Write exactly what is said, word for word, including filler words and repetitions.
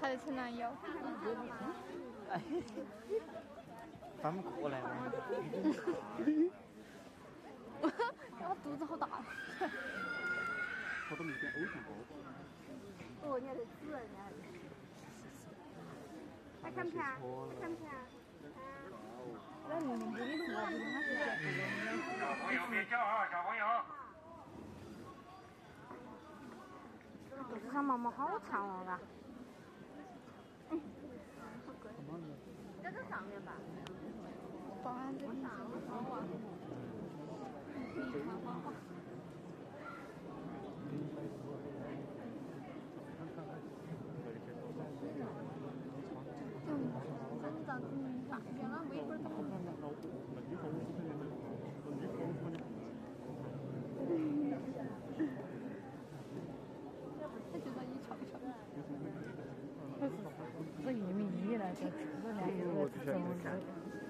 她的前男友。哎，翻不过来了。我我肚子好大。我都没见欧熊过。哦，你还是紫的呢。还看不看？还看不看？那你们不是说你们是在哪？小朋友别叫啊，小朋友。 肚子上毛毛好长哦，嘎。嗯。好贵。在这上面吧。保安在上面晃晃。晃晃晃。嗯，真长得挺大，原来没准大。嗯。 他就在一瞧一瞧，不是，是移民移来的，这两个人在中国。